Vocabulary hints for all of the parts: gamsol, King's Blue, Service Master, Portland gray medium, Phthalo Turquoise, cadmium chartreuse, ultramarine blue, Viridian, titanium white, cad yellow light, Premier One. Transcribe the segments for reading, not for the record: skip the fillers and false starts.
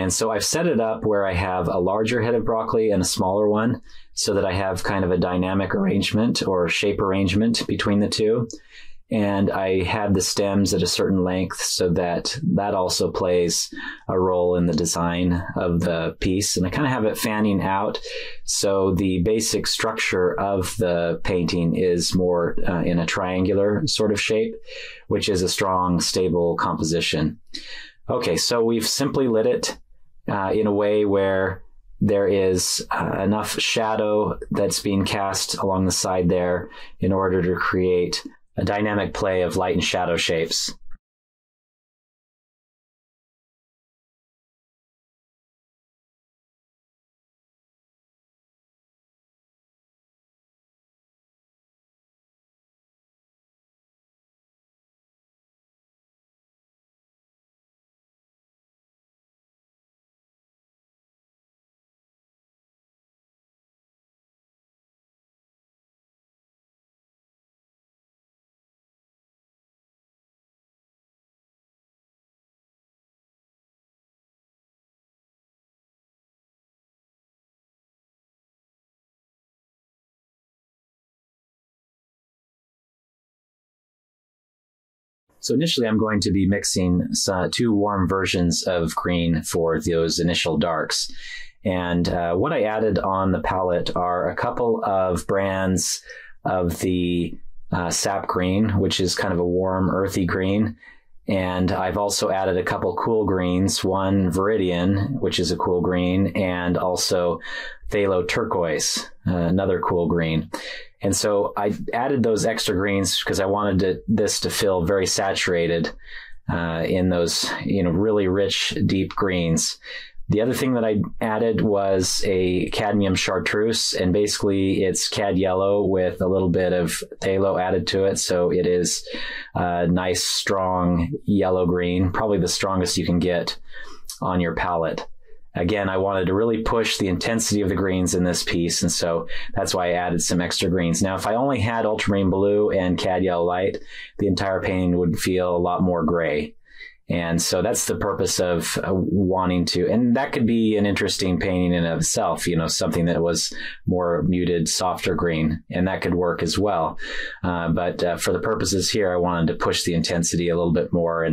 And so I've set it up where I have a larger head of broccoli and a smaller one so that I have kind of a dynamic arrangement or shape arrangement between the two. And I had the stems at a certain length so that that also plays a role in the design of the piece. And I kind of have it fanning out. So the basic structure of the painting is more in a triangular sort of shape, which is a strong, stable composition. Okay, so we've simply lit it in a way where there is enough shadow that's being cast along the side there in order to create a dynamic play of light and shadow shapes. So initially I'm going to be mixing two warm versions of green for those initial darks. And what I added on the palette are a couple of brands of the sap green, which is kind of a warm earthy green. And I've also added a couple cool greens, one Viridian, which is a cool green, and also Phthalo Turquoise, another cool green. And so I added those extra greens because I wanted this to feel very saturated in those, really rich, deep greens. The other thing that I added was a cadmium chartreuse, and basically it's cad yellow with a little bit of phthalo added to it. So it is a nice, strong yellow green, probably the strongest you can get on your palette. Again, I wanted to really push the intensity of the greens in this piece, and so that's why I added some extra greens. Now, if I only had ultramarine blue and cad yellow light, the entire painting would feel a lot more gray. And so that's the purpose of wanting to, and that could be an interesting painting in and of itself, something that was more muted, softer green, and that could work as well. But for the purposes here, I wanted to push the intensity a little bit more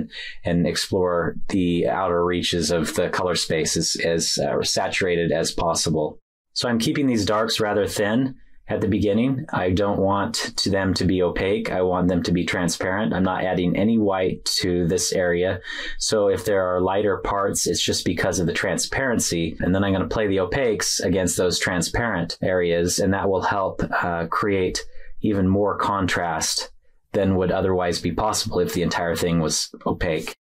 and explore the outer reaches of the color space as saturated as possible. So I'm keeping these darks rather thin. At the beginning, I don't want them to be opaque. I want them to be transparent. I'm not adding any white to this area. So if there are lighter parts, it's just because of the transparency. And then I'm going to play the opaques against those transparent areas, and that will help create even more contrast than would otherwise be possible if the entire thing was opaque.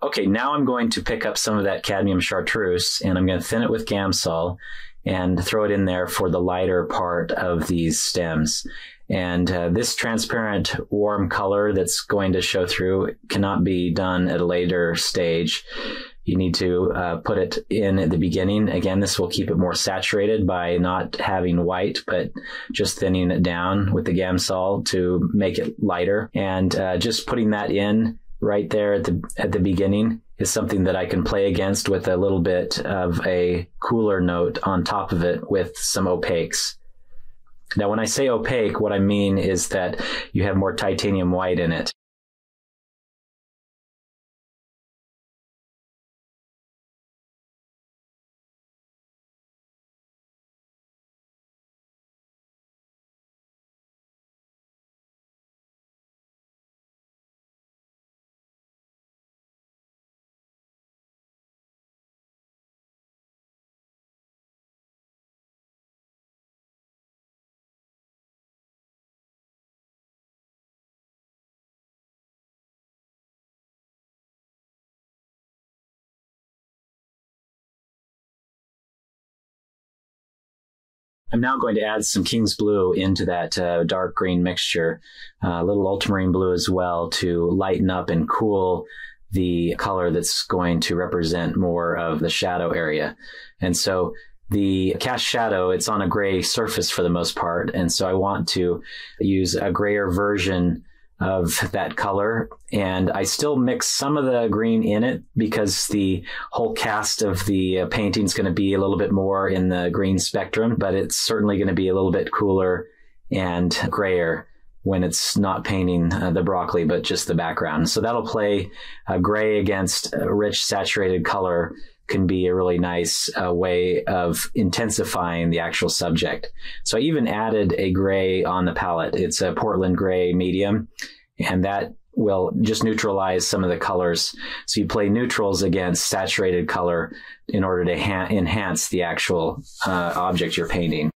Okay, now I'm going to pick up some of that cadmium chartreuse, and I'm going to thin it with gamsol and throw it in there for the lighter part of these stems. And this transparent warm color that's going to show through cannot be done at a later stage. You need to put it in at the beginning. Again, this will keep it more saturated by not having white, but just thinning it down with the gamsol to make it lighter. And just putting that in right there at the beginning is something that I can play against with a little bit of a cooler note on top of it with some opaques. Now, when I say opaque, what I mean is that you have more titanium white in it. I'm now going to add some King's Blue into that dark green mixture, a little ultramarine blue as well, to lighten up and cool the color that's going to represent more of the shadow area. And so the cast shadow, it's on a gray surface for the most part, and so I want to use a grayer version of that color. And I still mix some of the green in it because the whole cast of the painting is going to be a little bit more in the green spectrum, but it's certainly going to be a little bit cooler and grayer when it's not painting the broccoli, but just the background. So that'll play gray against a rich saturated color, can be a really nice way of intensifying the actual subject. So I even added a gray on the palette. It's a Portland gray medium, and that will just neutralize some of the colors. So you play neutrals against saturated color in order to enhance the actual object you're painting.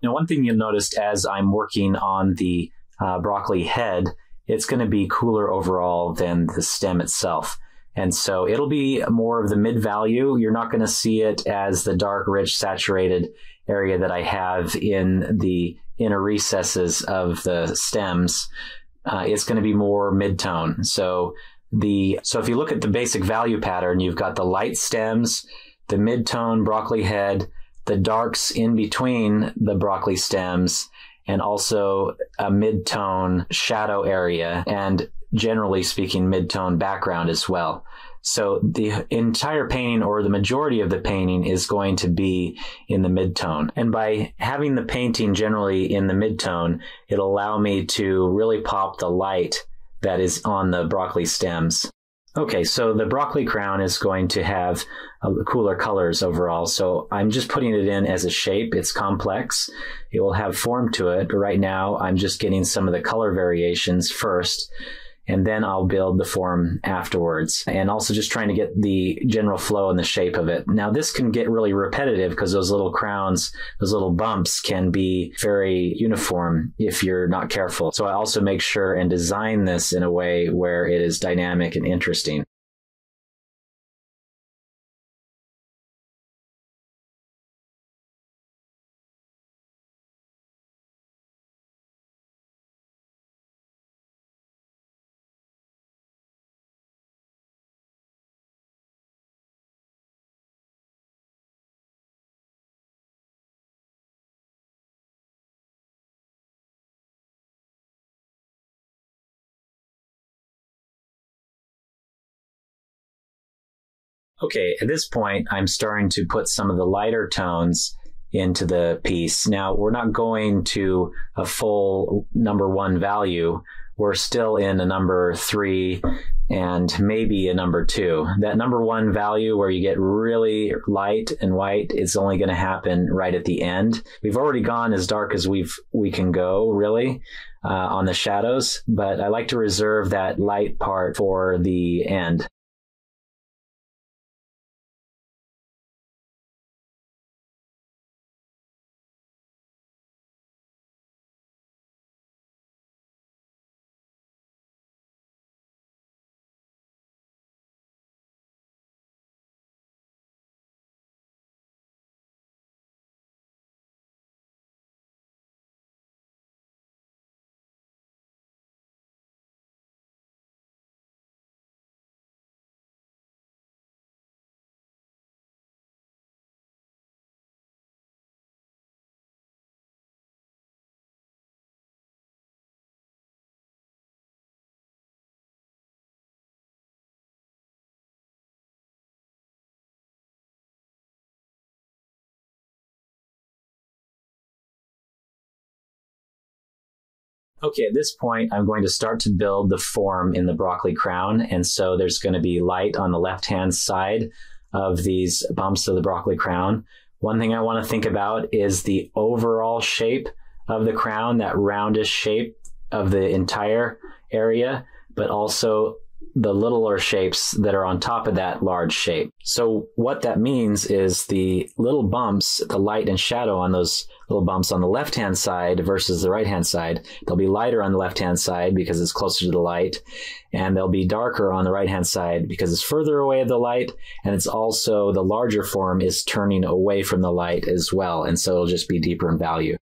Now, one thing you'll notice as I'm working on the broccoli head, it's going to be cooler overall than the stem itself. And so it'll be more of the mid-value. You're not going to see it as the dark, rich, saturated area that I have in the inner recesses of the stems. It's going to be more mid-tone. So if you look at the basic value pattern, you've got the light stems, the mid-tone broccoli head, the darks in between the broccoli stems, and also a mid-tone shadow area, and generally speaking, mid-tone background as well. So the entire painting, or the majority of the painting, is going to be in the mid-tone. And by having the painting generally in the mid-tone, it'll allow me to really pop the light that is on the broccoli stems. Okay, so the broccoli crown is going to have cooler colors overall, so I'm just putting it in as a shape. It's complex. It will have form to it, but right now I'm just getting some of the color variations first, and then I'll build the form afterwards, and also just trying to get the general flow and the shape of it. Now, this can get really repetitive because those little crowns, those little bumps, can be very uniform if you're not careful. So I also make sure and design this in a way where it is dynamic and interesting. Okay, at this point, I'm starting to put some of the lighter tones into the piece. Now, we're not going to a full number one value. We're still in a number three and maybe a number two. That number one value where you get really light and white, it's only going to happen right at the end. We've already gone as dark as we can go, really, on the shadows, but I like to reserve that light part for the end. Okay, at this point, I'm going to start to build the form in the broccoli crown. And so there's going to be light on the left-hand side of these bumps of the broccoli crown. One thing I want to think about is the overall shape of the crown, that roundish shape of the entire area, but also the littler shapes that are on top of that large shape. So what that means is the little bumps, the light and shadow on those little bumps on the left-hand side versus the right-hand side, they'll be lighter on the left-hand side because it's closer to the light, and they'll be darker on the right-hand side because it's further away of the light, and it's also the larger form is turning away from the light as well, and so it'll just be deeper in value.